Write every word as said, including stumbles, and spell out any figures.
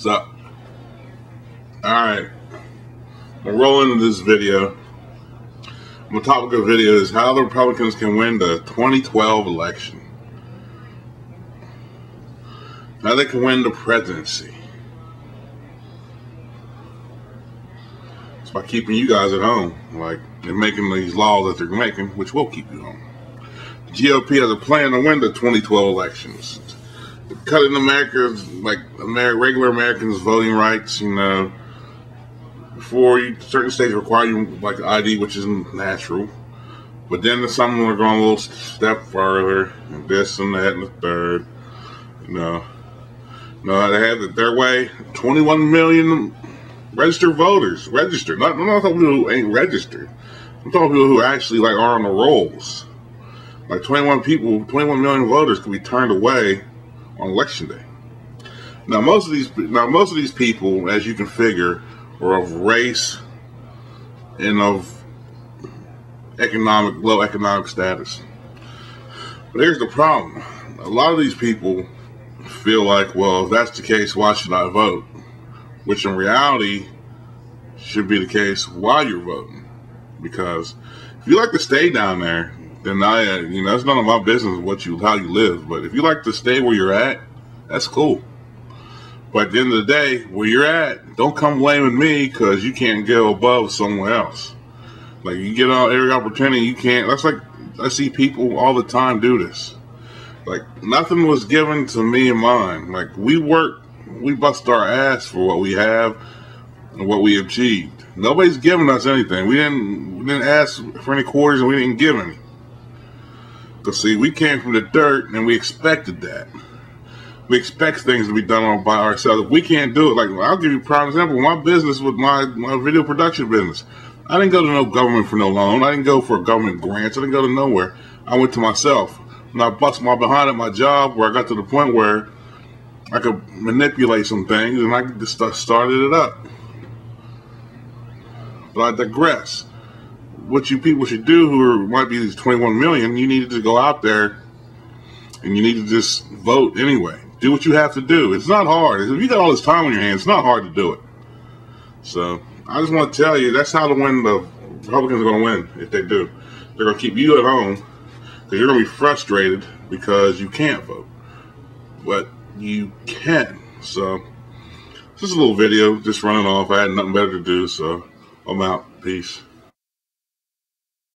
What's up? Alright, we're rolling into this video. My topic of the video is how the Republicans can win the twenty twelve election. How they can win the presidency. It's by keeping you guys at home, like they're making these laws that they're making, which will keep you home. The G O P has a plan to win the twenty twelve elections. Cutting America's, like American, regular Americans' voting rights, you know, before you, certain states require you, like I D, which isn't natural. But then some of them are going a little step further, and this and that and the third. You know, no, they have it their way. twenty-one million registered voters, registered. Not, I'm not talking people who ain't registered. I'm talking people who actually like are on the rolls. Like twenty-one people, twenty-one million voters could be turned away on election day. Now most of these, now most of these people, as you can figure, were of race and of economic low economic status. But here's the problem: a lot of these people feel like, well, if that's the case, why should I vote? Which in reality should be the case while you're voting, because if you like to stay down there, then I, you know, it's none of my business what you, how you live. But if you like to stay where you're at, that's cool. But at the end of the day, where you're at, don't come blaming me because you can't go above somewhere else. Like you get out every opportunity you can't. That's like I see people all the time do this. Like nothing was given to me and mine. Like we work, we bust our ass for what we have and what we achieved. Nobody's giving us anything. We didn't, we didn't ask for any quarters and we didn't give any. See, we came from the dirt and we expected that. We expect things to be done all by ourselves. If we can't do it, like I'll give you a prime example. My business with my, my video production business, I didn't go to no government for no loan. I didn't go for government grants. I didn't go to nowhere. I went to myself. And I busted my behind at my job where I got to the point where I could manipulate some things and I just started it up. But I digress. What you people should do, who are, might be these twenty-one million, you need to go out there and you need to just vote anyway. Do what you have to do. It's not hard. If you got all this time on your hands, it's not hard to do it. So I just want to tell you that's how to win. The Republicans are going to win if they do. They're going to keep you at home because you're going to be frustrated because you can't vote, but you can. So just a little video, just running off. I had nothing better to do, so I'm out. Peace.